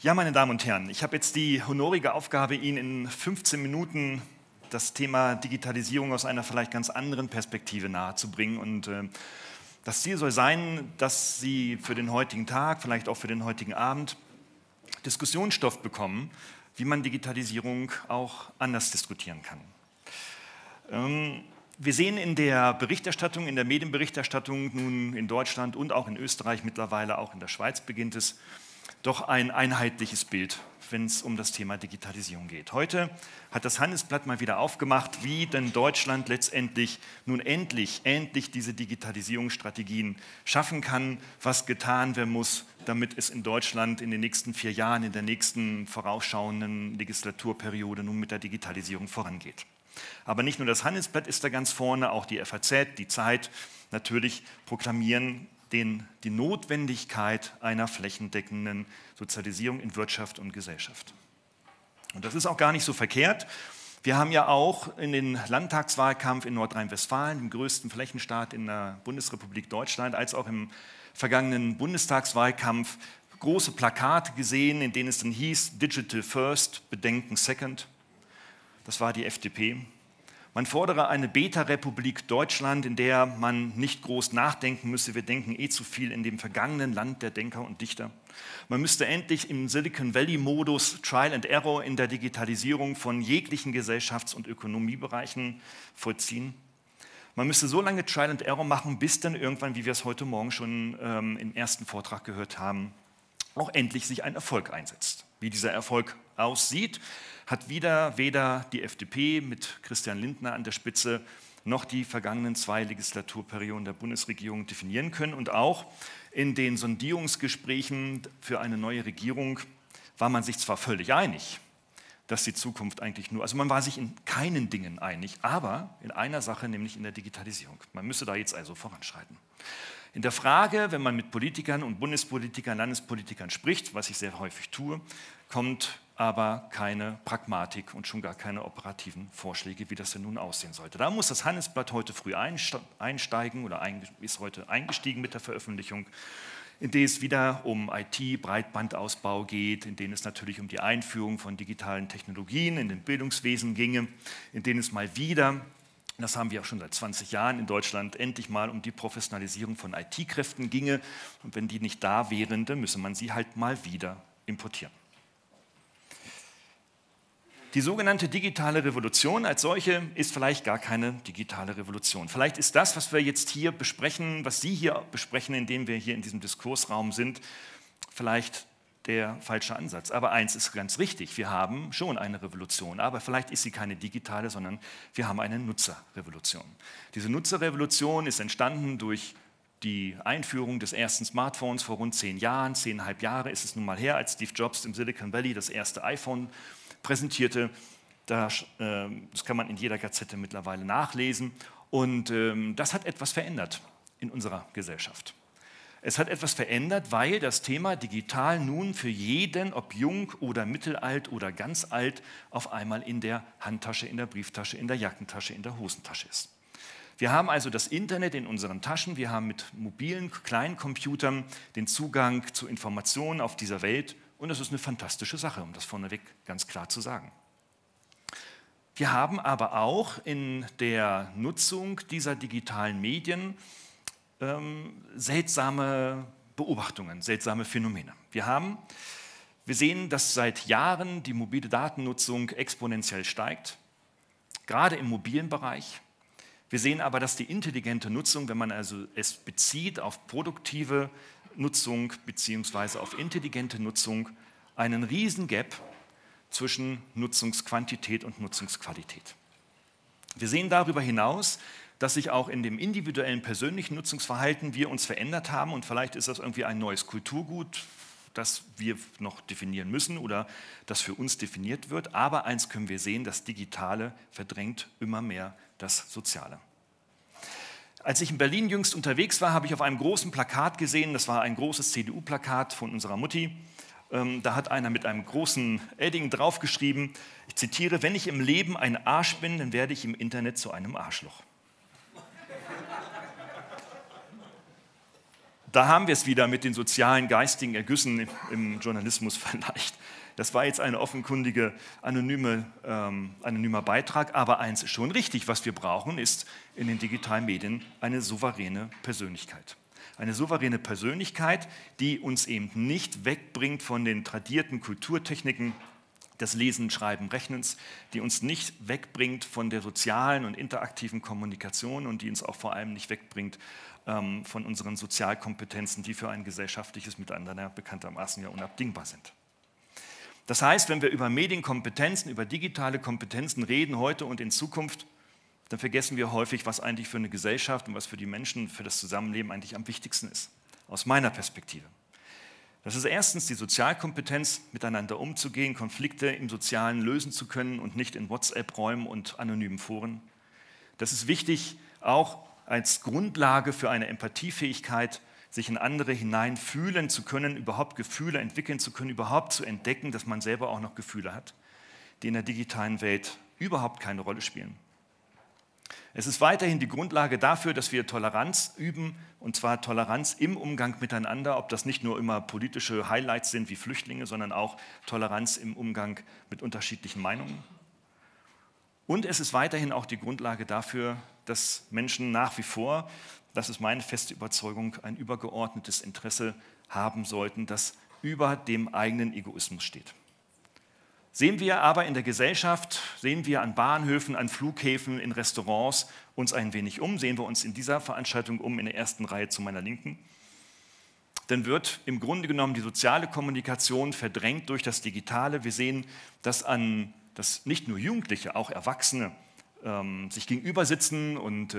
Ja, meine Damen und Herren, ich habe jetzt die honorige Aufgabe, Ihnen in 15 Minuten das Thema Digitalisierung aus einer vielleicht ganz anderen Perspektive nahezubringen. Und das Ziel soll sein, dass Sie für den heutigen Tag, vielleicht auch für den heutigen Abend, Diskussionsstoff bekommen, wie man Digitalisierung auch anders diskutieren kann. Wir sehen in der Berichterstattung, in der Medienberichterstattung nun in Deutschland und auch in Österreich, mittlerweile auch in der Schweiz beginnt es, doch ein einheitliches Bild, wenn es um das Thema Digitalisierung geht. Heute hat das Handelsblatt mal wieder aufgemacht, wie denn Deutschland letztendlich nun endlich diese Digitalisierungsstrategien schaffen kann, was getan werden muss, damit es in Deutschland in den nächsten 4 Jahren, in der nächsten vorausschauenden Legislaturperiode nun mit der Digitalisierung vorangeht. Aber nicht nur das Handelsblatt ist da ganz vorne, auch die FAZ, die Zeit natürlich proklamieren die Notwendigkeit einer flächendeckenden Sozialisierung in Wirtschaft und Gesellschaft. Und das ist auch gar nicht so verkehrt. Wir haben ja auch in den Landtagswahlkampf in Nordrhein-Westfalen, dem größten Flächenstaat in der Bundesrepublik Deutschland, als auch im vergangenen Bundestagswahlkampf große Plakate gesehen, in denen es dann hieß, Digital First, Bedenken Second. Das war die FDP. Man fordere eine Beta-Republik Deutschland, in der man nicht groß nachdenken müsse. Wir denken eh zu viel in dem vergangenen Land der Denker und Dichter. Man müsste endlich im Silicon Valley-Modus Trial and Error in der Digitalisierung von jeglichen Gesellschafts- und Ökonomiebereichen vollziehen. Man müsste so lange Trial and Error machen, bis dann irgendwann, wie wir es heute Morgen schon im ersten Vortrag gehört haben, auch endlich sich ein Erfolg einsetzt. Wie dieser Erfolg aussieht, hat weder die FDP mit Christian Lindner an der Spitze noch die vergangenen 2 Legislaturperioden der Bundesregierung definieren können. Und auch in den Sondierungsgesprächen für eine neue Regierung war man sich zwar völlig einig, dass die Zukunft eigentlich nur, also man war sich in keinen Dingen einig, aber in einer Sache, nämlich in der Digitalisierung. Man müsse da jetzt also voranschreiten. In der Frage, wenn man mit Politikern und Bundespolitikern, Landespolitikern spricht, was ich sehr häufig tue, kommt aber keine Pragmatik und schon gar keine operativen Vorschläge, wie das denn nun aussehen sollte. Da muss das Handelsblatt heute früh einsteigen oder ist heute eingestiegen mit der Veröffentlichung, in der es wieder um IT, Breitbandausbau geht, in denen es natürlich um die Einführung von digitalen Technologien in den Bildungswesen ginge, in denen es mal wieder, das haben wir auch schon seit 20 Jahren in Deutschland, endlich mal um die Professionalisierung von IT-Kräften ginge. Und wenn die nicht da wären, dann müsse man sie halt mal wieder importieren. Die sogenannte digitale Revolution als solche ist vielleicht gar keine digitale Revolution. Vielleicht ist das, was wir jetzt hier besprechen, was Sie hier besprechen, indem wir hier in diesem Diskursraum sind, vielleicht der falsche Ansatz. Aber eins ist ganz richtig, wir haben schon eine Revolution, aber vielleicht ist sie keine digitale, sondern wir haben eine Nutzerrevolution. Diese Nutzerrevolution ist entstanden durch die Einführung des ersten Smartphones vor rund 10 Jahren, 10,5 Jahre ist es nun mal her, als Steve Jobs im Silicon Valley das erste iPhone präsentierte. Das kann man in jeder Gazette mittlerweile nachlesen. Und das hat etwas verändert in unserer Gesellschaft. Es hat etwas verändert, weil das Thema digital nun für jeden, ob jung oder mittelalt oder ganz alt, auf einmal in der Handtasche, in der Brieftasche, in der Jackentasche, in der Hosentasche ist. Wir haben also das Internet in unseren Taschen, wir haben mit mobilen, kleinen Computern den Zugang zu Informationen auf dieser Welt und das ist eine fantastische Sache, um das vorneweg ganz klar zu sagen. Wir haben aber auch in der Nutzung dieser digitalen Medien seltsame Beobachtungen, seltsame Phänomene. Wir sehen, dass seit Jahren die mobile Datennutzung exponentiell steigt, gerade im mobilen Bereich. Wir sehen aber, dass die intelligente Nutzung, wenn man also es bezieht auf produktive Nutzung bzw. auf intelligente Nutzung, einen riesen Gap zwischen Nutzungsquantität und Nutzungsqualität. Wir sehen darüber hinaus, dass sich auch in dem individuellen persönlichen Nutzungsverhalten wir uns verändert haben und vielleicht ist das irgendwie ein neues Kulturgut, das wir noch definieren müssen oder das für uns definiert wird. Aber eins können wir sehen, das Digitale verdrängt immer mehr das Soziale. Als ich in Berlin jüngst unterwegs war, habe ich auf einem großen Plakat gesehen, das war ein großes CDU-Plakat von unserer Mutti, da hat einer mit einem großen Edding draufgeschrieben, ich zitiere, wenn ich im Leben ein Arsch bin, dann werde ich im Internet zu einem Arschloch. Da haben wir es wieder mit den sozialen, geistigen Ergüssen im Journalismus vielleicht. Das war jetzt ein offenkundiger, anonymer Beitrag, aber eins ist schon richtig, was wir brauchen, ist in den digitalen Medien eine souveräne Persönlichkeit. Eine souveräne Persönlichkeit, die uns eben nicht wegbringt von den tradierten Kulturtechniken des Lesen, Schreiben, Rechnens, die uns nicht wegbringt von der sozialen und interaktiven Kommunikation und die uns auch vor allem nicht wegbringt von unseren Sozialkompetenzen, die für ein gesellschaftliches Miteinander bekanntermaßen ja unabdingbar sind. Das heißt, wenn wir über Medienkompetenzen, über digitale Kompetenzen reden, heute und in Zukunft, dann vergessen wir häufig, was eigentlich für eine Gesellschaft und was für die Menschen, für das Zusammenleben eigentlich am wichtigsten ist, aus meiner Perspektive. Das ist erstens die Sozialkompetenz, miteinander umzugehen, Konflikte im Sozialen lösen zu können und nicht in WhatsApp-Räumen und anonymen Foren. Das ist wichtig, auch als Grundlage für eine Empathiefähigkeit, sich in andere hineinfühlen zu können, überhaupt Gefühle entwickeln zu können, überhaupt zu entdecken, dass man selber auch noch Gefühle hat, die in der digitalen Welt überhaupt keine Rolle spielen. Es ist weiterhin die Grundlage dafür, dass wir Toleranz üben, und zwar Toleranz im Umgang miteinander, ob das nicht nur immer politische Highlights sind wie Flüchtlinge, sondern auch Toleranz im Umgang mit unterschiedlichen Meinungen. Und es ist weiterhin auch die Grundlage dafür, dass Menschen nach wie vor, das ist meine feste Überzeugung, ein übergeordnetes Interesse haben sollten, das über dem eigenen Egoismus steht. Sehen wir aber in der Gesellschaft, sehen wir an Bahnhöfen, an Flughäfen, in Restaurants uns ein wenig um, sehen wir uns in dieser Veranstaltung um, in der ersten Reihe zu meiner Linken, dann wird im Grunde genommen die soziale Kommunikation verdrängt durch das Digitale. Wir sehen, dass nicht nur Jugendliche, auch Erwachsene sich gegenüber sitzen und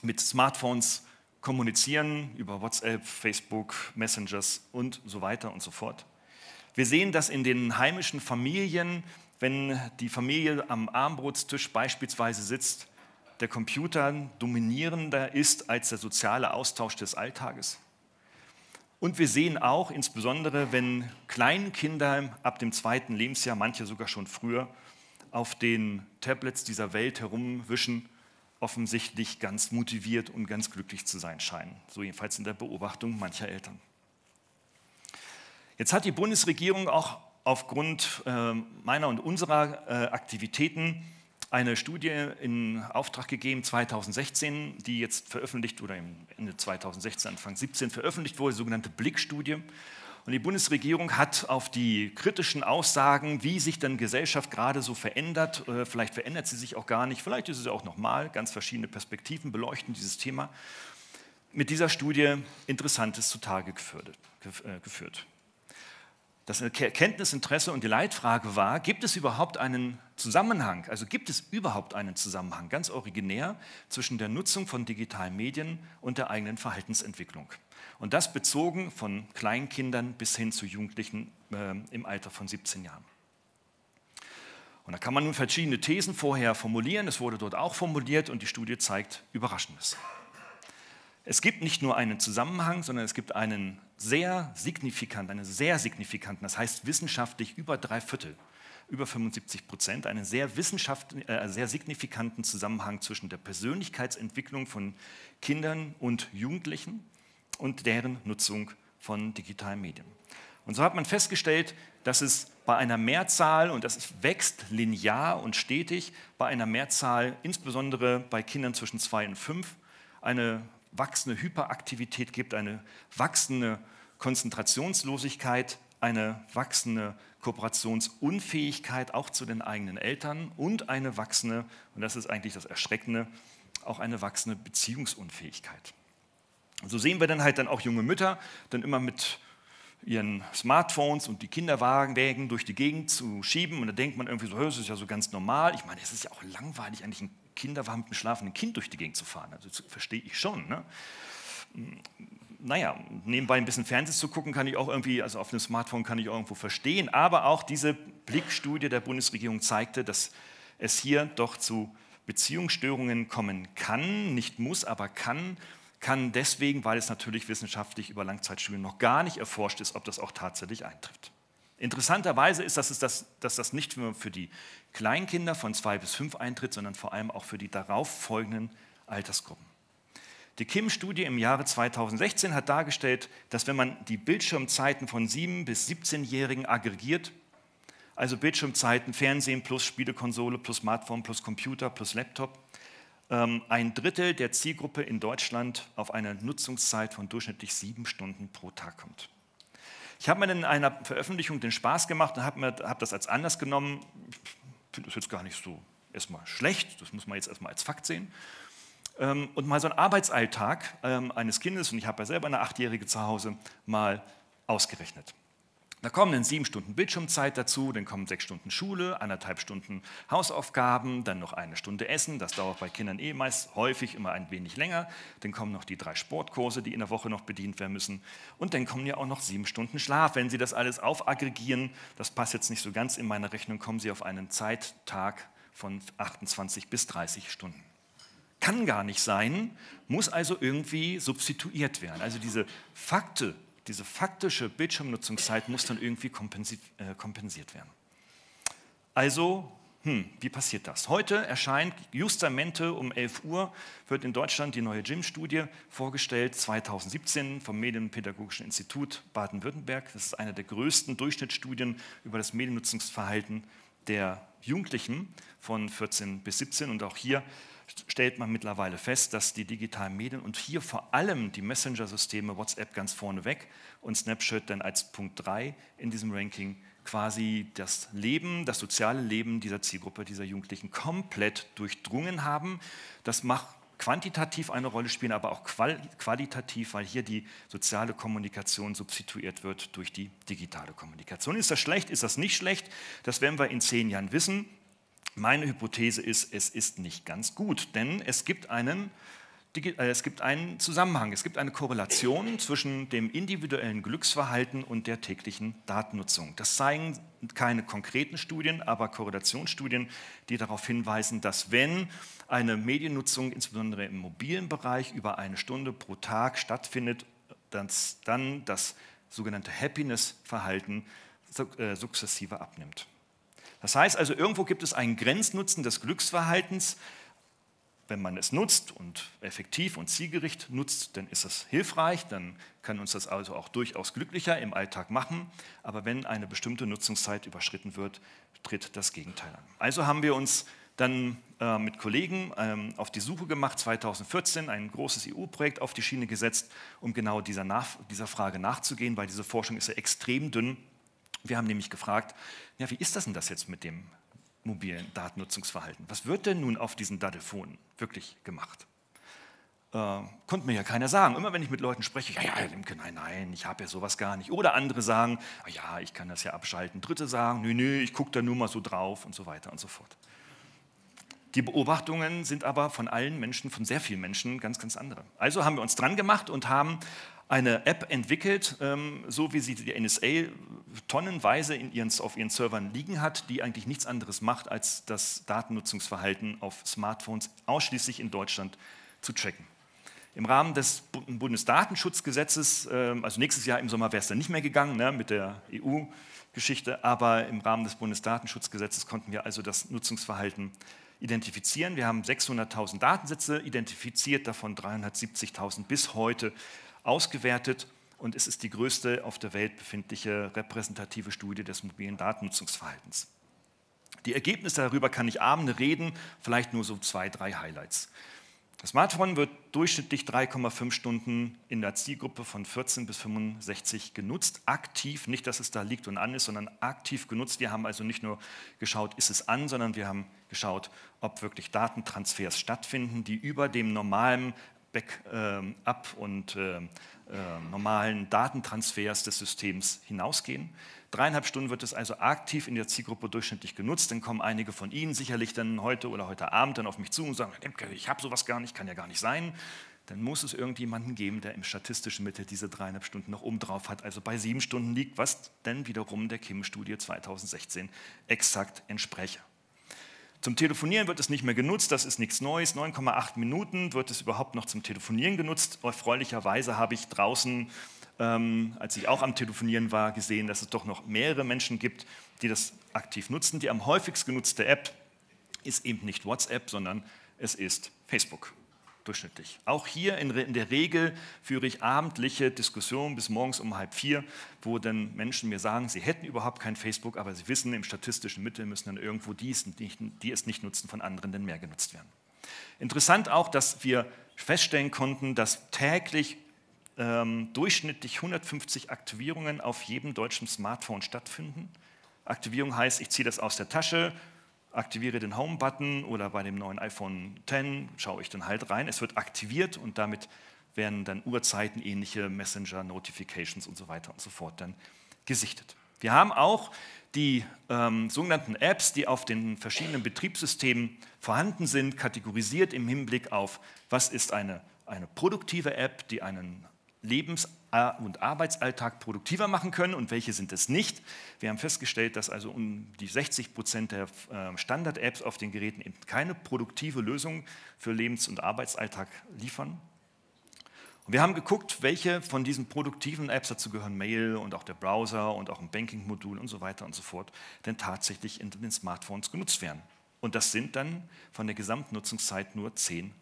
mit Smartphones kommunizieren über WhatsApp, Facebook, Messengers und so weiter und so fort. Wir sehen das in den heimischen Familien, wenn die Familie am Armbrotstisch beispielsweise sitzt, der Computer dominierender ist als der soziale Austausch des Alltages. Und wir sehen auch, insbesondere wenn Kleinkinder ab dem 2. Lebensjahr, manche sogar schon früher, auf den Tablets dieser Welt herumwischen, offensichtlich ganz motiviert und ganz glücklich zu sein scheinen. So jedenfalls in der Beobachtung mancher Eltern. Jetzt hat die Bundesregierung auch aufgrund meiner und unserer Aktivitäten eine Studie in Auftrag gegeben, 2016, die jetzt veröffentlicht oder Ende 2016, Anfang 2017 veröffentlicht wurde, die sogenannte Blick-Studie. Und die Bundesregierung hat auf die kritischen Aussagen, wie sich denn Gesellschaft gerade so verändert, vielleicht verändert sie sich auch gar nicht, vielleicht ist es auch nochmal, ganz verschiedene Perspektiven beleuchten dieses Thema, mit dieser Studie Interessantes zutage geführt. Das Erkenntnisinteresse und die Leitfrage war, gibt es überhaupt einen Zusammenhang, ganz originär, zwischen der Nutzung von digitalen Medien und der eigenen Verhaltensentwicklung. Und das bezogen von Kleinkindern bis hin zu Jugendlichen im Alter von 17 Jahren. Und da kann man nun verschiedene Thesen vorher formulieren, es wurde dort auch formuliert und die Studie zeigt Überraschendes. Es gibt nicht nur einen Zusammenhang, sondern es gibt einen sehr signifikanten, das heißt wissenschaftlich über 3/4, über 75%, einen sehr signifikanten Zusammenhang zwischen der Persönlichkeitsentwicklung von Kindern und Jugendlichen und deren Nutzung von digitalen Medien. Und so hat man festgestellt, dass es bei einer Mehrzahl, und das wächst linear und stetig, bei einer Mehrzahl, insbesondere bei Kindern zwischen 2 und 5, eine wachsende Hyperaktivität gibt, eine wachsende Konzentrationslosigkeit, eine wachsende Kooperationsunfähigkeit auch zu den eigenen Eltern und eine wachsende, und das ist eigentlich das Erschreckende, auch eine wachsende Beziehungsunfähigkeit. Und so sehen wir dann halt auch junge Mütter dann immer mit ihren Smartphones und die Kinderwagen durch die Gegend zu schieben und da denkt man irgendwie so, das ist ja so ganz normal. Ich meine, es ist ja auch langweilig, eigentlich ein Kinderwagen mit einem schlafenden Kind durch die Gegend zu fahren. Also das verstehe ich schon. Ne? Naja, nebenbei ein bisschen Fernsehen zu gucken, kann ich auch irgendwie, also auf einem Smartphone kann ich auch irgendwo verstehen, aber auch diese Blickstudie der Bundesregierung zeigte, dass es hier doch zu Beziehungsstörungen kommen kann, nicht muss, aber kann deswegen, weil es natürlich wissenschaftlich über Langzeitstudien noch gar nicht erforscht ist, ob das auch tatsächlich eintrifft. Interessanterweise ist, dass das nicht nur für die Kleinkinder von 2 bis 5 eintritt, sondern vor allem auch für die darauffolgenden Altersgruppen. Die KIM-Studie im Jahre 2016 hat dargestellt, dass wenn man die Bildschirmzeiten von 7- bis 17-Jährigen aggregiert, also Bildschirmzeiten, Fernsehen plus Spielekonsole plus Smartphone plus Computer plus Laptop, ein Drittel der Zielgruppe in Deutschland auf eine Nutzungszeit von durchschnittlich 7 Stunden pro Tag kommt. Ich habe mir in einer Veröffentlichung den Spaß gemacht und habe das als Anlass genommen. Ich finde das jetzt gar nicht so erstmal schlecht, das muss man jetzt erstmal als Fakt sehen. Und mal so einen Arbeitsalltag eines Kindes, und ich habe ja selber eine 8-Jährige zu Hause, mal ausgerechnet. Da kommen dann 7 Stunden Bildschirmzeit dazu, dann kommen 6 Stunden Schule, 1,5 Stunden Hausaufgaben, dann noch 1 Stunde Essen, das dauert bei Kindern eh meist häufig immer ein wenig länger, dann kommen noch die 3 Sportkurse, die in der Woche noch bedient werden müssen, und dann kommen ja auch noch 7 Stunden Schlaf. Wenn Sie das alles aufaggregieren, das passt jetzt nicht so ganz in meine Rechnung, kommen Sie auf einen Zeittag von 28 bis 30 Stunden. Kann gar nicht sein, muss also irgendwie substituiert werden. Also diese faktische Bildschirmnutzungszeit muss dann irgendwie kompensiert werden. Also, wie passiert das? Heute erscheint justamente um 11 Uhr, wird in Deutschland die neue JIM-Studie vorgestellt, 2017 vom Medienpädagogischen Institut Baden-Württemberg. Das ist eine der größten Durchschnittsstudien über das Mediennutzungsverhalten der Jugendlichen von 14 bis 17. Und auch hier stellt man mittlerweile fest, dass die digitalen Medien und hier vor allem die Messenger-Systeme, WhatsApp ganz vorneweg und Snapchat dann als Punkt 3 in diesem Ranking, quasi das Leben, das soziale Leben dieser Zielgruppe, dieser Jugendlichen komplett durchdrungen haben. Das macht quantitativ eine Rolle spielen, aber auch qualitativ, weil hier die soziale Kommunikation substituiert wird durch die digitale Kommunikation. Ist das schlecht? Ist das nicht schlecht? Das werden wir in 10 Jahren wissen. Meine Hypothese ist, es ist nicht ganz gut, denn es gibt einen Zusammenhang, es gibt eine Korrelation zwischen dem individuellen Glücksverhalten und der täglichen Datennutzung. Das zeigen keine konkreten Studien, aber Korrelationsstudien, die darauf hinweisen, dass wenn eine Mediennutzung, insbesondere im mobilen Bereich, über 1 Stunde pro Tag stattfindet, dass dann das sogenannte Happiness-Verhalten sukzessive abnimmt. Das heißt also, irgendwo gibt es einen Grenznutzen des Glücksverhaltens. Wenn man es nutzt und effektiv und zielgerichtet nutzt, dann ist das hilfreich, dann kann uns das also auch durchaus glücklicher im Alltag machen. Aber wenn eine bestimmte Nutzungszeit überschritten wird, tritt das Gegenteil an. Also haben wir uns dann mit Kollegen auf die Suche gemacht, 2014 ein großes EU-Projekt auf die Schiene gesetzt, um genau dieser Frage nachzugehen, weil diese Forschung ist ja extrem dünn. Wir haben nämlich gefragt, ja, wie ist das denn das jetzt mit dem mobilen Datennutzungsverhalten? Was wird denn nun auf diesen Daddelfonen wirklich gemacht? Konnte mir ja keiner sagen. Immer wenn ich mit Leuten spreche, ja, Limke, nein, ich habe ja sowas gar nicht. Oder andere sagen, ja, ich kann das ja abschalten. Dritte sagen, nö, ich gucke da nur mal so drauf und so weiter und so fort. Die Beobachtungen sind aber von allen Menschen, von sehr vielen Menschen, ganz, ganz andere. Also haben wir uns dran gemacht und haben eine App entwickelt, so wie sie die NSA tonnenweise auf ihren Servern liegen hat, die eigentlich nichts anderes macht, als das Datennutzungsverhalten auf Smartphones ausschließlich in Deutschland zu tracken. Im Rahmen des Bundesdatenschutzgesetzes, also nächstes Jahr im Sommer wäre es dann nicht mehr gegangen, ne, mit der EU-Geschichte, aber im Rahmen des Bundesdatenschutzgesetzes konnten wir also das Nutzungsverhalten identifizieren. Wir haben 600.000 Datensätze identifiziert, davon 370.000 bis heute ausgewertet, und es ist die größte auf der Welt befindliche repräsentative Studie des mobilen Datennutzungsverhaltens. Die Ergebnisse darüber kann ich abends reden, vielleicht nur so 2, 3 Highlights. Das Smartphone wird durchschnittlich 3,5 Stunden in der Zielgruppe von 14 bis 65 genutzt, aktiv, nicht, dass es da liegt und an ist, sondern aktiv genutzt. Wir haben also nicht nur geschaut, ist es an, sondern wir haben geschaut, ob wirklich Datentransfers stattfinden, die über dem normalen Backup und normalen Datentransfers des Systems hinausgehen. 3,5 Stunden wird es also aktiv in der Zielgruppe durchschnittlich genutzt. Dann kommen einige von Ihnen sicherlich dann heute oder heute Abend dann auf mich zu und sagen, ich habe sowas gar nicht, kann ja gar nicht sein. Dann muss es irgendjemanden geben, der im statistischen Mittel diese 3,5 Stunden noch oben drauf hat, also bei 7 Stunden liegt, was dann wiederum der KIM-Studie 2016 exakt entspreche. Zum Telefonieren wird es nicht mehr genutzt, das ist nichts Neues. 9,8 Minuten wird es überhaupt noch zum Telefonieren genutzt. Erfreulicherweise habe ich draußen, als ich auch am Telefonieren war, gesehen, dass es doch noch mehrere Menschen gibt, die das aktiv nutzen. Die am häufigst genutzte App ist eben nicht WhatsApp, sondern es ist Facebook. durchschnittlich. Auch hier in der Regel führe ich abendliche Diskussionen bis morgens um 15:30, wo dann Menschen mir sagen, sie hätten überhaupt kein Facebook, aber sie wissen, im statistischen Mittel müssen dann irgendwo die es nicht nutzen, von anderen dann mehr genutzt werden. Interessant auch, dass wir feststellen konnten, dass täglich durchschnittlich 150 Aktivierungen auf jedem deutschen Smartphone stattfinden. Aktivierung heißt, ich ziehe das aus der Tasche, aktiviere den Home-Button oder bei dem neuen iPhone X schaue ich dann halt rein. Es wird aktiviert und damit werden dann Uhrzeiten, ähnliche Messenger, Notifications und so weiter und so fort dann gesichtet. Wir haben auch die sogenannten Apps, die auf den verschiedenen Betriebssystemen vorhanden sind, kategorisiert im Hinblick auf, was ist eine produktive App, die einen Lebens- und Arbeitsalltag produktiver machen können und welche sind es nicht. Wir haben festgestellt, dass also um die 60% der Standard-Apps auf den Geräten eben keine produktive Lösung für Lebens- und Arbeitsalltag liefern. Und wir haben geguckt, welche von diesen produktiven Apps, dazu gehören Mail und auch der Browser und auch ein Banking-Modul und so weiter und so fort, denn tatsächlich in den Smartphones genutzt werden. Und das sind dann von der Gesamtnutzungszeit nur 10%.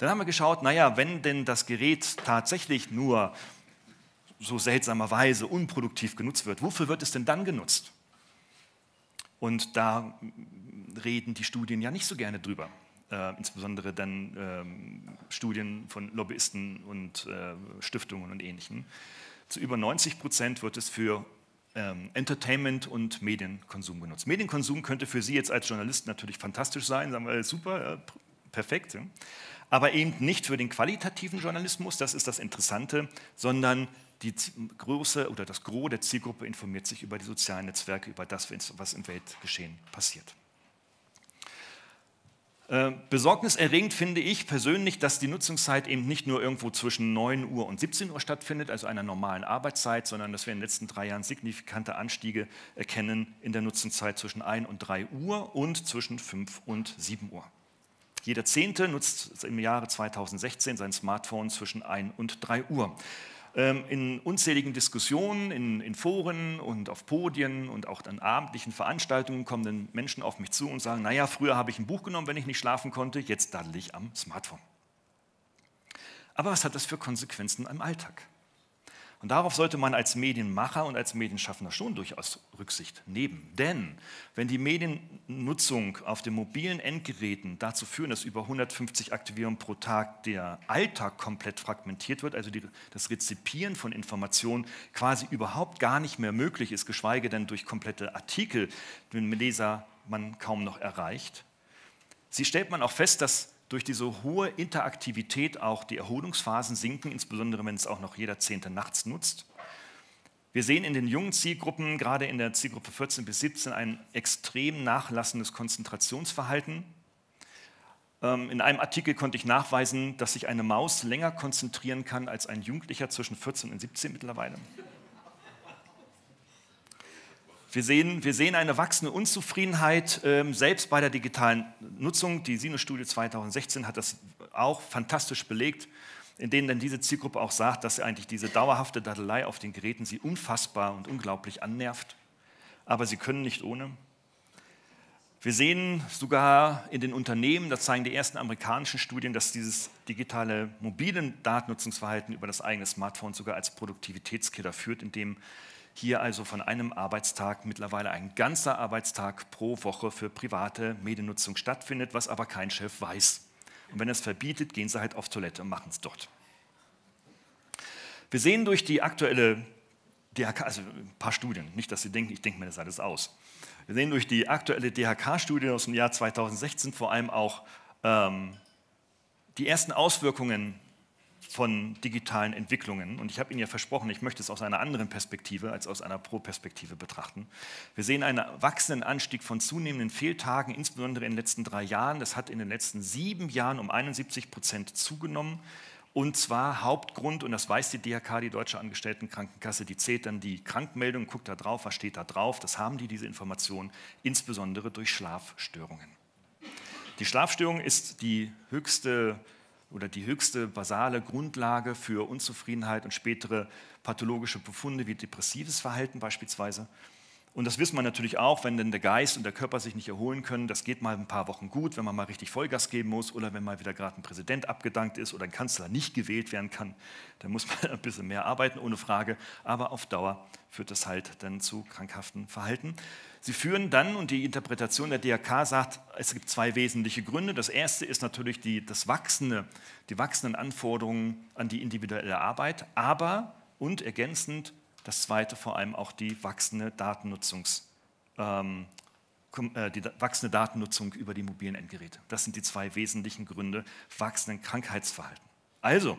Dann haben wir geschaut, naja, wenn denn das Gerät tatsächlich nur so seltsamerweise unproduktiv genutzt wird, wofür wird es denn dann genutzt? Und da reden die Studien ja nicht so gerne drüber. Insbesondere dann Studien von Lobbyisten und Stiftungen und Ähnlichem. Zu über 90% wird es für Entertainment und Medienkonsum genutzt. Medienkonsum könnte für Sie jetzt als Journalist natürlich fantastisch sein, sagen wir, super, perfekt, ja. Aber eben nicht für den qualitativen Journalismus, das ist das Interessante, sondern die Größe oder das Gros der Zielgruppe informiert sich über die sozialen Netzwerke, über das, was im Weltgeschehen passiert. Besorgniserregend finde ich persönlich, dass die Nutzungszeit eben nicht nur irgendwo zwischen 9 Uhr und 17 Uhr stattfindet, also einer normalen Arbeitszeit, sondern dass wir in den letzten 3 Jahren signifikante Anstiege erkennen in der Nutzungszeit zwischen 1 und 3 Uhr und zwischen 5 und 7 Uhr. Jeder 10. nutzt im Jahre 2016 sein Smartphone zwischen 1 und 3 Uhr. In unzähligen Diskussionen, in Foren und auf Podien und auch an abendlichen Veranstaltungen kommen dann Menschen auf mich zu und sagen, naja, früher habe ich ein Buch genommen, wenn ich nicht schlafen konnte, jetzt daddel ich am Smartphone. Aber was hat das für Konsequenzen im Alltag? Und darauf sollte man als Medienmacher und als Medienschaffender schon durchaus Rücksicht nehmen. Denn wenn die Mediennutzung auf den mobilen Endgeräten dazu führt, dass über 150 Aktivierungen pro Tag der Alltag komplett fragmentiert wird, also das Rezipieren von Informationen quasi überhaupt gar nicht mehr möglich ist, geschweige denn durch komplette Artikel, den Leser man kaum noch erreicht, stellt man auch fest, dass durch diese hohe Interaktivität auch die Erholungsphasen sinken, insbesondere wenn es auch noch jeder 10. nachts nutzt. Wir sehen in den jungen Zielgruppen, gerade in der Zielgruppe 14 bis 17, ein extrem nachlassendes Konzentrationsverhalten. In einem Artikel konnte ich nachweisen, dass sich eine Maus länger konzentrieren kann als ein Jugendlicher zwischen 14 und 17 mittlerweile. Wir sehen eine wachsende Unzufriedenheit, selbst bei der digitalen Nutzung. Die Sinus-Studie 2016 hat das auch fantastisch belegt, in denen dann diese Zielgruppe auch sagt, dass eigentlich diese dauerhafte Daddelei auf den Geräten sie unfassbar und unglaublich annervt. Aber sie können nicht ohne. Wir sehen sogar in den Unternehmen, das zeigen die ersten amerikanischen Studien, dass dieses digitale mobile Datennutzungsverhalten über das eigene Smartphone sogar als Produktivitätskiller führt, indem hier also von einem Arbeitstag mittlerweile ein ganzer Arbeitstag pro Woche für private Mediennutzung stattfindet, was aber kein Chef weiß. Und wenn er es verbietet, gehen sie halt auf Toilette und machen es dort. Wir sehen durch die aktuelle DHK, also ein paar Studien, nicht, dass Sie denken, ich denke mir das alles aus. Wir sehen durch die aktuelle DHK-Studie aus dem Jahr 2016 vor allem auch die ersten Auswirkungen von digitalen Entwicklungen. Und ich habe Ihnen ja versprochen, ich möchte es aus einer anderen Perspektive als aus einer Pro-Perspektive betrachten. Wir sehen einen wachsenden Anstieg von zunehmenden Fehltagen, insbesondere in den letzten 3 Jahren. Das hat in den letzten 7 Jahren um 71% zugenommen. Und zwar Hauptgrund, und das weiß die DHK, die Deutsche Angestelltenkrankenkasse, die zählt dann die Krankmeldung, guckt da drauf, was steht da drauf. Das haben diese Informationen, insbesondere durch Schlafstörungen. Die Schlafstörung ist die höchste basale Grundlage für Unzufriedenheit und spätere pathologische Befunde wie depressives Verhalten beispielsweise. Und das wissen wir natürlich auch, wenn denn der Geist und der Körper sich nicht erholen können, das geht mal ein paar Wochen gut, wenn man mal richtig Vollgas geben muss oder wenn mal wieder gerade ein Präsident abgedankt ist oder ein Kanzler nicht gewählt werden kann, dann muss man ein bisschen mehr arbeiten, ohne Frage. Aber auf Dauer führt das halt dann zu krankhaftem Verhalten. Sie führen dann, und die Interpretation der DHK sagt, es gibt zwei wesentliche Gründe. Das erste ist natürlich die wachsenden Anforderungen an die individuelle Arbeit, aber und ergänzend, das zweite vor allem auch die wachsende Datennutzung über die mobilen Endgeräte. Das sind die zwei wesentlichen Gründe wachsenden Krankheitsverhalten. Also,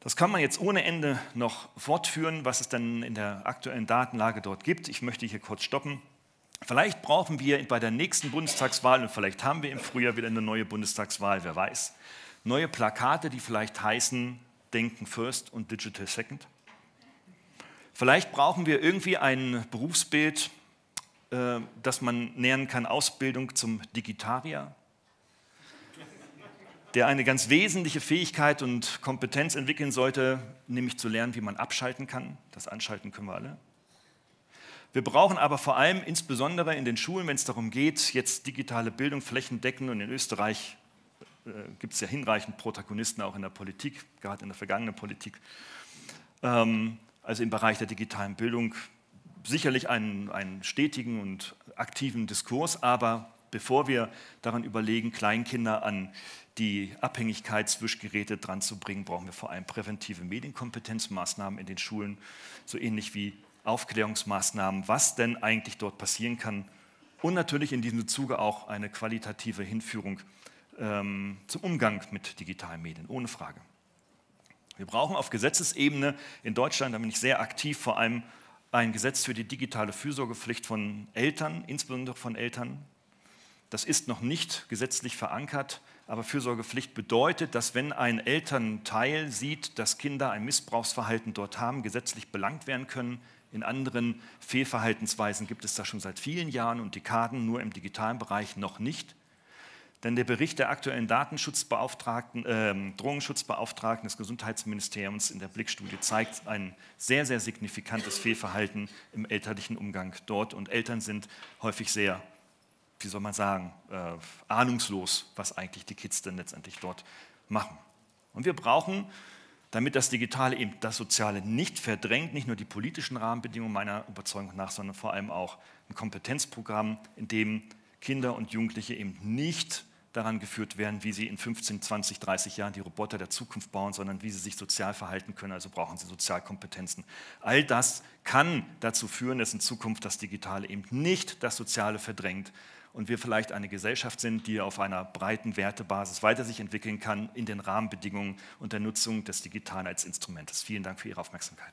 das kann man jetzt ohne Ende noch fortführen, was es dann in der aktuellen Datenlage dort gibt. Ich möchte hier kurz stoppen. Vielleicht brauchen wir bei der nächsten Bundestagswahl, und vielleicht haben wir im Frühjahr wieder eine neue Bundestagswahl, wer weiß, neue Plakate, die vielleicht heißen Denken First und Digital Second. Vielleicht brauchen wir irgendwie ein Berufsbild, das man nähern kann, Ausbildung zum Digitarier, der eine ganz wesentliche Fähigkeit und Kompetenz entwickeln sollte, nämlich zu lernen, wie man abschalten kann. Das Anschalten können wir alle. Wir brauchen aber vor allem, insbesondere in den Schulen, wenn es darum geht, jetzt digitale Bildung flächendeckend, und in Österreich gibt es ja hinreichend Protagonisten auch in der Politik, gerade in der vergangenen Politik, also im Bereich der digitalen Bildung sicherlich einen stetigen und aktiven Diskurs, aber bevor wir daran überlegen, Kleinkinder an die Abhängigkeit zwischen Geräte dran zu bringen, brauchen wir vor allem präventive Medienkompetenzmaßnahmen in den Schulen, so ähnlich wie Aufklärungsmaßnahmen, was denn eigentlich dort passieren kann und natürlich in diesem Zuge auch eine qualitative Hinführung zum Umgang mit digitalen Medien, ohne Frage. Wir brauchen auf Gesetzesebene in Deutschland, da bin ich sehr aktiv, vor allem ein Gesetz für die digitale Fürsorgepflicht von Eltern, insbesondere von Eltern. Das ist noch nicht gesetzlich verankert, aber Fürsorgepflicht bedeutet, dass wenn ein Elternteil sieht, dass Kinder ein Missbrauchsverhalten dort haben, gesetzlich belangt werden können. In anderen Fehlverhaltensweisen gibt es das schon seit vielen Jahren und Dekaden, nur im digitalen Bereich noch nicht. Denn der Bericht der aktuellen Drogenschutzbeauftragten des Gesundheitsministeriums in der Blick-Studie zeigt ein sehr, sehr signifikantes Fehlverhalten im elterlichen Umgang dort. Und Eltern sind häufig sehr, wie soll man sagen, ahnungslos, was eigentlich die Kids dann letztendlich dort machen. Und wir brauchen, damit das Digitale eben das Soziale nicht verdrängt, nicht nur die politischen Rahmenbedingungen meiner Überzeugung nach, sondern vor allem auch ein Kompetenzprogramm, in dem Kinder und Jugendliche eben nicht daran geführt werden, wie sie in 15, 20, 30 Jahren die Roboter der Zukunft bauen, sondern wie sie sich sozial verhalten können, also brauchen sie Sozialkompetenzen. All das kann dazu führen, dass in Zukunft das Digitale eben nicht das Soziale verdrängt und wir vielleicht eine Gesellschaft sind, die auf einer breiten Wertebasis weiter sich entwickeln kann in den Rahmenbedingungen und der Nutzung des Digitalen als Instrumentes. Vielen Dank für Ihre Aufmerksamkeit.